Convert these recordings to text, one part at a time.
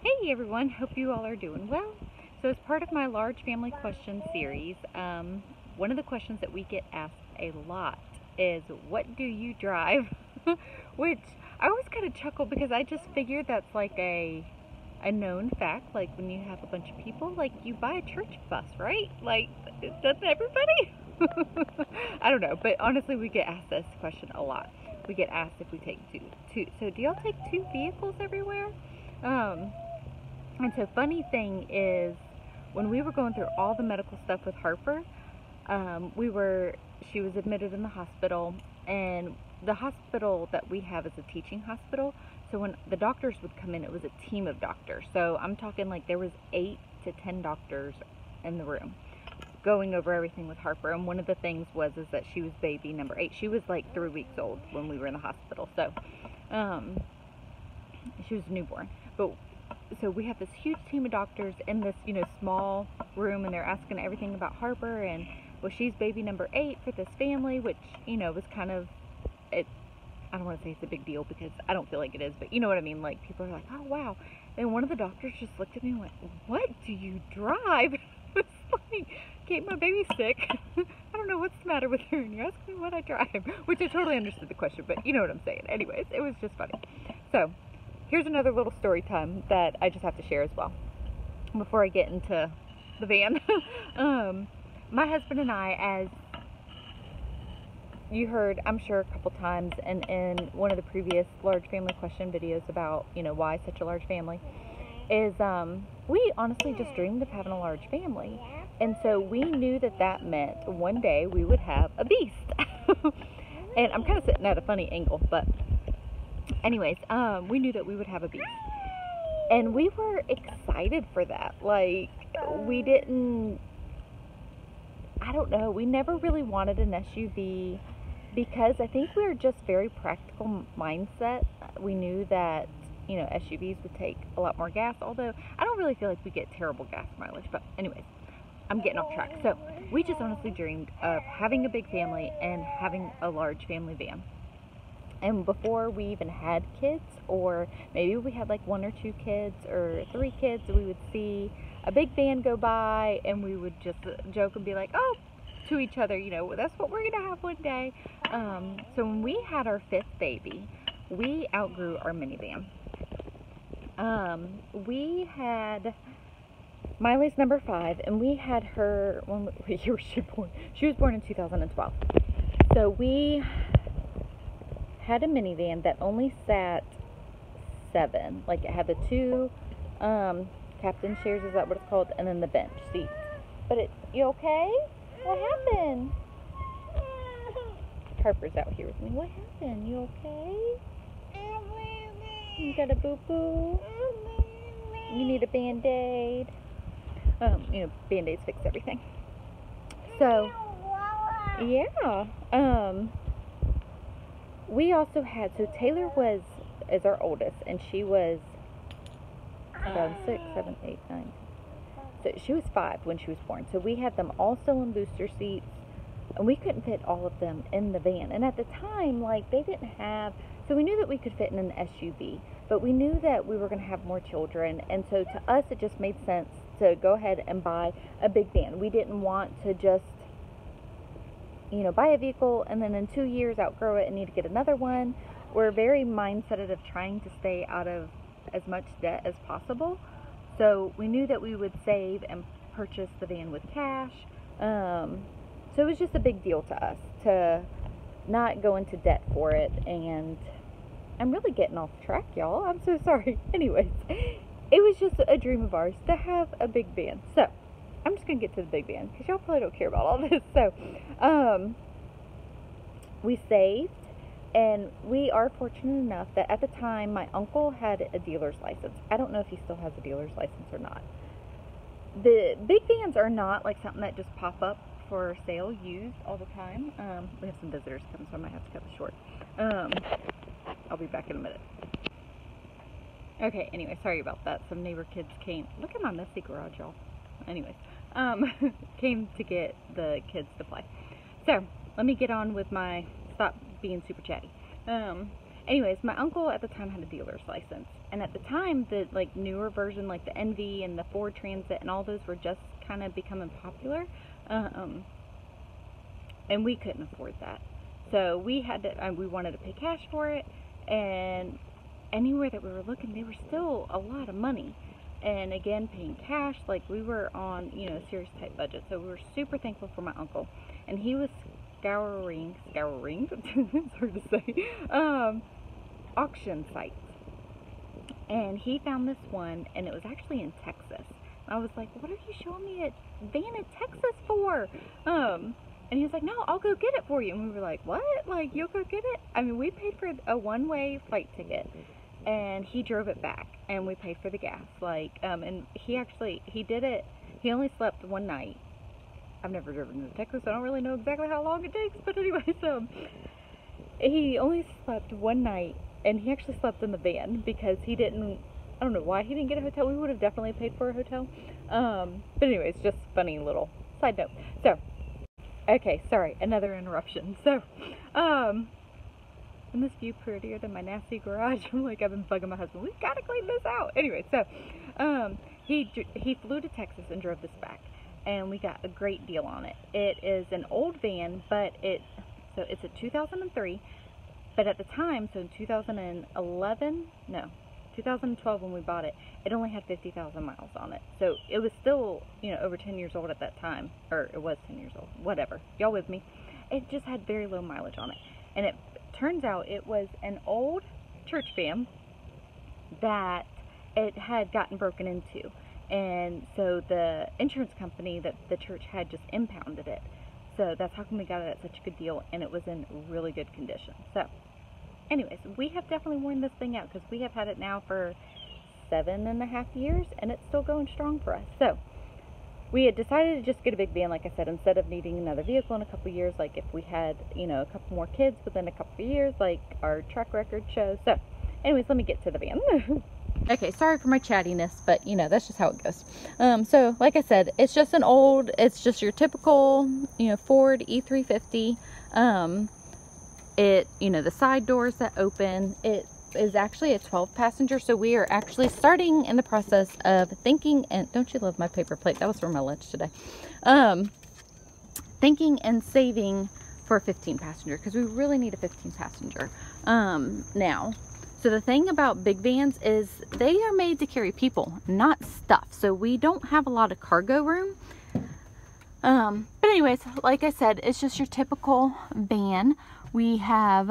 Hey everyone, hope you all are doing well. So as part of my large family question series, one of the questions that we get asked a lot is, what do you drive? Which I always kind of chuckle because I just figured that's like a known fact. Like when you have a bunch of people, like you buy a church bus, right? Like, doesn't everybody? I don't know, but honestly we get asked this question a lot. We get asked if we take two. So do y'all take two vehicles everywhere? And so funny thing is, when we were going through all the medical stuff with Harper, she was admitted in the hospital, and the hospital that we have is a teaching hospital. So when the doctors would come in, it was a team of doctors. So I'm talking like there was 8 to 10 doctors in the room going over everything with Harper. And one of the things is that she was baby number 8. She was like 3 weeks old when we were in the hospital. So, she was a newborn. But so we have this huge team of doctors in this, you know, small room, and they're asking everything about Harper, and well, she's baby number 8 for this family, which, you know, was kind of, I don't want to say it's a big deal because I don't feel like it is, but you know what I mean? Like people are like, oh wow. And one of the doctors just looked at me and went, what do you drive? It's like, get my baby sick. I don't know what's the matter with her, and you're asking me what I drive, which I totally understood the question, but you know what I'm saying. Anyways, it was just funny. So here's another little story time that I just have to share as well before I get into the van. My husband and I, as you heard, I'm sure, a couple times, and in one of the previous large family question videos about, you know, why such a large family, is we honestly just dreamed of having a large family. And so we knew that that meant one day we would have a beast. And I'm kind of sitting at a funny angle, but anyways, we knew that we would have a beast, and we were excited for that. Like, we didn't, I don't know, we never really wanted an SUV because I think we were just very practical mindset. We knew that, you know, SUVs would take a lot more gas, although I don't really feel like we get terrible gas mileage, but anyways, I'm getting off track. So we just honestly dreamed of having a big family and having a large family van. And before we even had kids, or maybe we had like 1 or 2 kids or 3 kids, we would see a big van go by and we would just joke and be like, oh, to each other, you know, that's what we're going to have one day. So when we had our 5th baby, we outgrew our minivan. We had Miley's number 5, and we had her, what year was she born? She was born in 2012. So we had a minivan that only sat 7. Like, it had the 2 captain chairs, is that what it's called, and then the bench seats. But you okay? What happened? Harper's out here with me. What happened? You okay? You got a boo-boo? You need a band-aid? You know, band-aids fix everything. So, yeah. We also had, so Taylor is our oldest, and she was 6, 7, 8, 9. So she was 5 when she was born. So we had them also in booster seats, and we couldn't fit all of them in the van. And at the time, like, they didn't have, so we knew that we could fit in an SUV, but we knew that we were going to have more children. And so to us, it just made sense to go ahead and buy a big van. We didn't want to just, you know, buy a vehicle and then in 2 years outgrow it and need to get another one. We're very mindset of trying to stay out of as much debt as possible. So we knew that we would save and purchase the van with cash. So it was just a big deal to us to not go into debt for it. And I'm really getting off track, y'all. I'm so sorry. Anyways, it was just a dream of ours to have a big van. So I'm just going to get to the big van because y'all probably don't care about all this. So, we saved, and we are fortunate enough that at the time my uncle had a dealer's license. I don't know if he still has a dealer's license or not. The big vans are not like something that just pop up for sale used all the time. We have some visitors coming, so I might have to cut this short. I'll be back in a minute. Okay, anyway, sorry about that. Some neighbor kids came. Look at my messy garage, y'all. Anyways, came to get the kids to play. So let me get on with my, stop being super chatty. Anyways, my uncle at the time had a dealer's license, and at the time the like newer version, like the NV and the Ford Transit and all those were just kind of becoming popular, and we couldn't afford that. So we had to, we wanted to pay cash for it, and anywhere that we were looking, they were still a lot of money. And again, paying cash, like we were on, you know, a serious tight budget. So we were super thankful for my uncle, and he was scouring, it's hard to say, auction sites. And he found this one, and it was actually in Texas. And I was like, what are you showing me a van in Texas for? And he was like, no, I'll go get it for you. And we were like, what? Like, you'll go get it? I mean, we paid for a one-way flight ticket, and he drove it back, and we paid for the gas. Like, and he actually, he did it, he only slept one night. I've never driven into Texas, so I don't really know exactly how long it takes, but anyway, so he only slept one night, and he actually slept in the van because he didn't, I don't know why he didn't get a hotel. We would have definitely paid for a hotel. But anyways, just funny little side note. So, okay, sorry, another interruption. So, and this view prettier than my nasty garage. I'm like, I've been bugging my husband. We've got to clean this out. Anyway, so, he flew to Texas and drove this back, and we got a great deal on it. It is an old van, but it's a 2003, but at the time, so in 2012 when we bought it, it only had 50,000 miles on it. So it was still, you know, over 10 years old at that time, or it was 10 years old, whatever. Y'all with me? It just had very low mileage on it. And it turns out it was an old church van that it had gotten broken into. And so the insurance company that the church had just impounded it. So that's how come we got it at such a good deal, and it was in really good condition. So anyways, we have definitely worn this thing out because we have had it now for 7.5 years, and it's still going strong for us. So we had decided to just get a big van, like I said, instead of needing another vehicle in a couple of years. Like if we had, you know, a couple more kids within a couple of years, like our track record shows. So anyways, let me get to the van. Okay, sorry for my chattiness, but you know, that's just how it goes. So like I said, it's just an old, it's just your typical, you know, Ford E350. It, you know, the side doors that open, it is actually a 12 passenger. So we are actually starting in the process of thinking, and don't you love my paper plate? That was for my lunch today. Thinking and saving for a 15 passenger, because we really need a 15 passenger now. So the thing about big vans is they are made to carry people, not stuff. So we don't have a lot of cargo room. But anyways, like I said, it's just your typical van. We have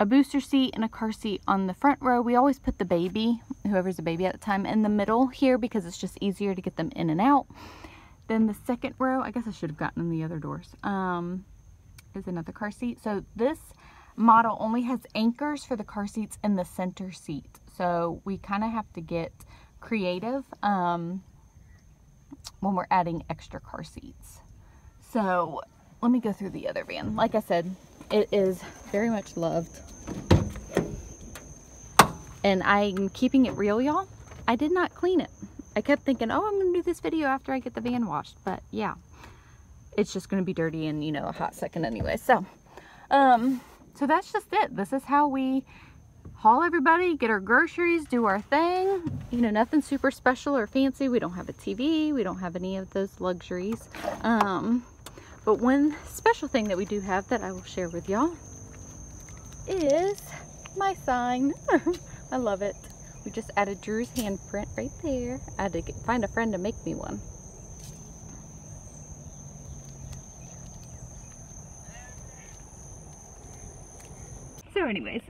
a booster seat and a car seat on the front row. We always put the baby, whoever's the baby at the time, in the middle here because it's just easier to get them in and out. Then the second row, I guess I should have gotten in the other doors, is another car seat. So this model only has anchors for the car seats in the center seat, so we kind of have to get creative when we're adding extra car seats. So let me go through the other van. Like I said, it is very much loved, and I'm keeping it real, y'all. I did not clean it. I kept thinking, oh, I'm gonna do this video after I get the van washed, but yeah, it's just gonna be dirty in, you know, a hot second anyway. So so that's just it. This is how we haul everybody, get our groceries, do our thing. You know, nothing super special or fancy. We don't have a TV. We don't have any of those luxuries. But one special thing that we do have that I will share with y'all is my sign. I love it. We just added Drew's handprint right there. I had to find a friend to make me one. So anyways,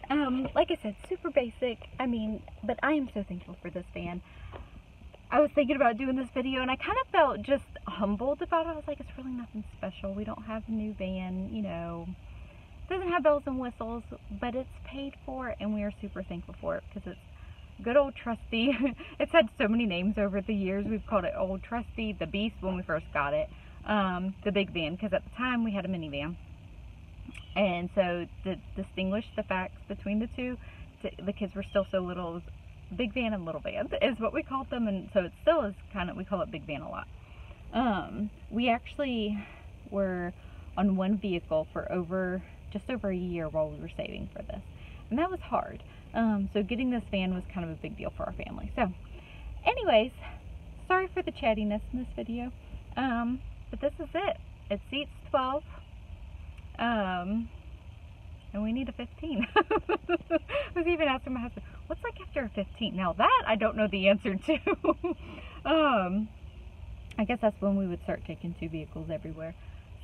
like I said, super basic. I mean, but I am so thankful for this van. I was thinking about doing this video, and I kind of felt just humbled about it. I was like, it's really nothing special. We don't have a new van, you know. It doesn't have bells and whistles, but it's paid for, and we are super thankful for it because it's good old Trusty. It's had so many names over the years. We've called it Old Trusty, the Beast when we first got it, the big van, because at the time we had a minivan. And so to distinguish the facts between the two, the kids were still so little, it was big van and little van is what we called them. And so it still is kind of, we call it big van a lot. We actually were on one vehicle for just over a year while we were saving for this. and that was hard. So getting this van was kind of a big deal for our family. So anyways, sorry for the chattiness in this video, but this is it. It seats 12, and we need a 15. I was even asking my husband, what's like after a 15? Now that I don't know the answer to. I guess that's when we would start taking two vehicles everywhere.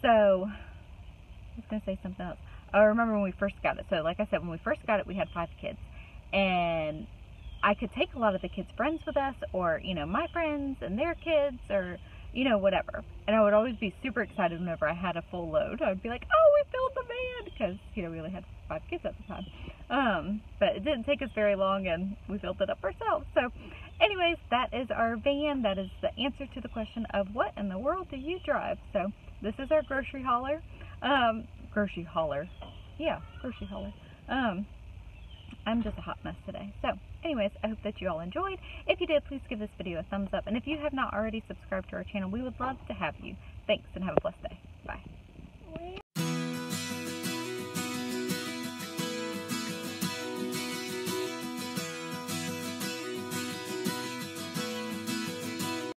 So I was going to say something else. I remember when we first got it. So like I said, when we first got it, we had 5 kids, and I could take a lot of the kids' friends with us, or, you know, my friends and their kids, or, you know, whatever. And I would always be super excited whenever I had a full load. I would be like, oh, we filled the van, because, you know, we only had 5 kids at the time. But it didn't take us very long, and we filled it up ourselves. So anyways, that is our van. That is the answer to the question of what in the world do you drive? So this is our grocery hauler. Grocery hauler. I'm just a hot mess today. So anyways, I hope that you all enjoyed. If you did, please give this video a thumbs up. And if you have not already subscribed to our channel, we would love to have you. Thanks, and have a blessed day. Bye.